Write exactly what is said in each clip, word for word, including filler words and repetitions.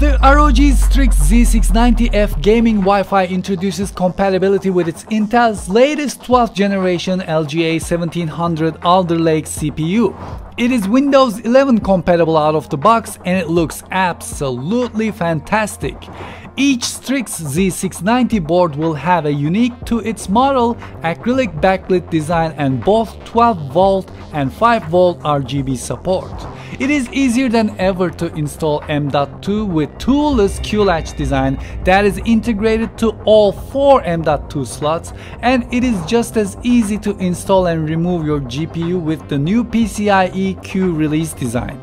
The R O G Strix Z six ninety F Gaming Wi-Fi introduces compatibility with its Intel's latest twelfth generation L G A seventeen hundred Alder Lake C P U. It is Windows eleven compatible out of the box and it looks absolutely fantastic. Each Strix Z six ninety board will have a unique to its model acrylic backlit design and both twelve volt and five volt R G B support. It is easier than ever to install M dot two with toolless Q-Latch design that is integrated to all four M dot two slots, and it is just as easy to install and remove your G P U with the new P C I E Q release design.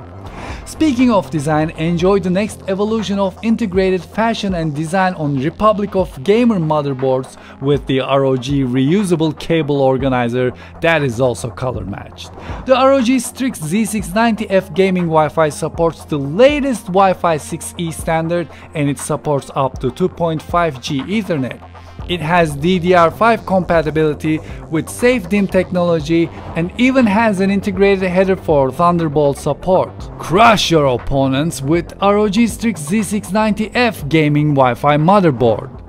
Speaking of design, enjoy the next evolution of integrated fashion and design on Republic of Gamer motherboards with the R O G reusable cable organizer that is also color matched. The R O G Strix Z six ninety F Gaming Wi-Fi supports the latest Wi-Fi six E standard and it supports up to two point five G Ethernet. It has D D R five compatibility with SafeDIMM technology and even has an integrated header for Thunderbolt support. Crush your opponents with R O G Strix Z six ninety F Gaming Wi-Fi motherboard.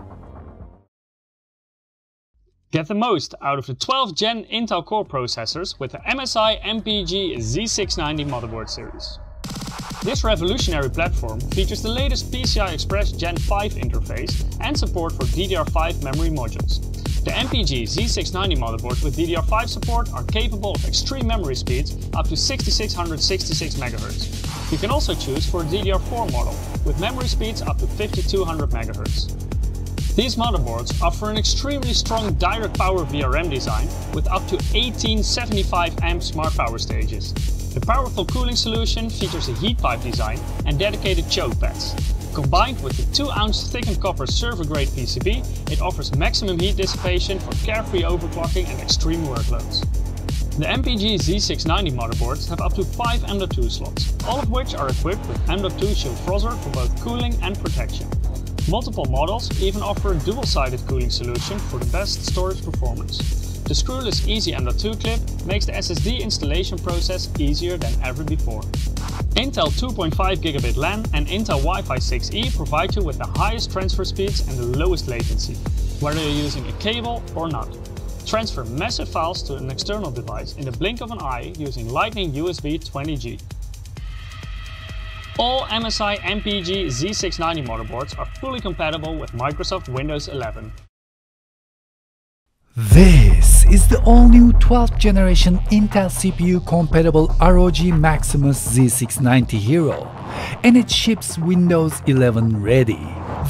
Get the most out of the twelfth gen Intel Core processors with the M S I M P G Z six ninety motherboard series. This revolutionary platform features the latest P C I Express Gen five interface and support for D D R five memory modules. The M P G Z six ninety motherboards with D D R five support are capable of extreme memory speeds up to six thousand six hundred sixty-six megahertz. You can also choose for a D D R four model with memory speeds up to five thousand two hundred megahertz. These motherboards offer an extremely strong direct power V R M design with up to eighteen seventy-five amp smart power stages. The powerful cooling solution features a heat pipe design and dedicated choke pads. Combined with the two ounce thickened copper server-grade P C B, it offers maximum heat dissipation for carefree overclocking and extreme workloads. The M P G Z six ninety motherboards have up to five M dot two slots, all of which are equipped with M dot two shield frozr for both cooling and protection. Multiple models even offer a dual-sided cooling solution for the best storage performance. The screwless Easy M dot two clip makes the S S D installation process easier than ever before. Intel two point five gigabit LAN and Intel Wi-Fi six E provide you with the highest transfer speeds and the lowest latency, whether you're using a cable or not. Transfer massive files to an external device in the blink of an eye using Lightning U S B twenty G. All M S I M P G Z six ninety motherboards are fully compatible with Microsoft Windows eleven. This is the all-new twelfth generation Intel C P U compatible R O G Maximus Z six ninety Hero, and it ships Windows eleven ready.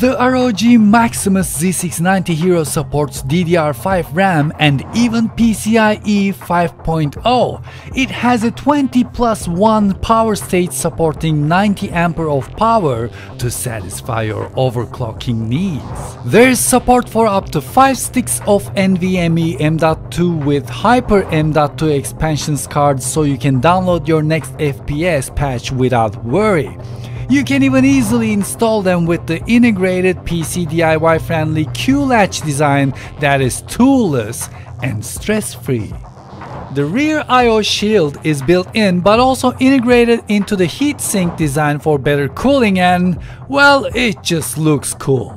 The R O G Maximus Z six ninety Hero supports D D R five RAM and even PCIe five point oh. It has a twenty plus one power stage supporting ninety ampere of power to satisfy your overclocking needs. There is support for up to five sticks of NVMe M dot two with Hyper M dot two expansions cards, so you can download your next F P S patch without worry. You can even easily install them with the integrated P C D I Y-friendly Q-Latch design that is toolless and stress-free. The rear I O shield is built in but also integrated into the heatsink design for better cooling and, well, it just looks cool.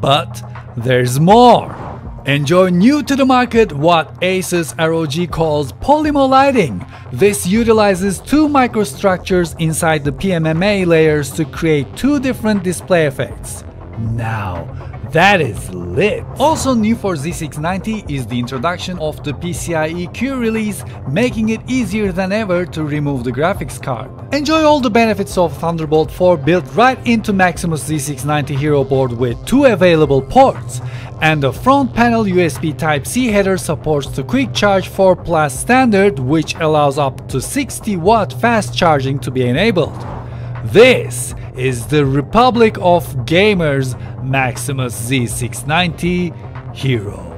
But there's more! Enjoy new to the market what Asus R O G calls polymo lighting. This utilizes two microstructures inside the P M M A layers to create two different display effects. Now, that is lit! Also new for Z six ninety is the introduction of the PCIe Q release, making it easier than ever to remove the graphics card. Enjoy all the benefits of Thunderbolt four built right into Maximus Z six ninety Hero board with two available ports. And the front panel U S B Type-C header supports the Quick Charge four plus standard, which allows up to sixty watt fast charging to be enabled. This is the Republic of Gamers Maximus Z six ninety Hero.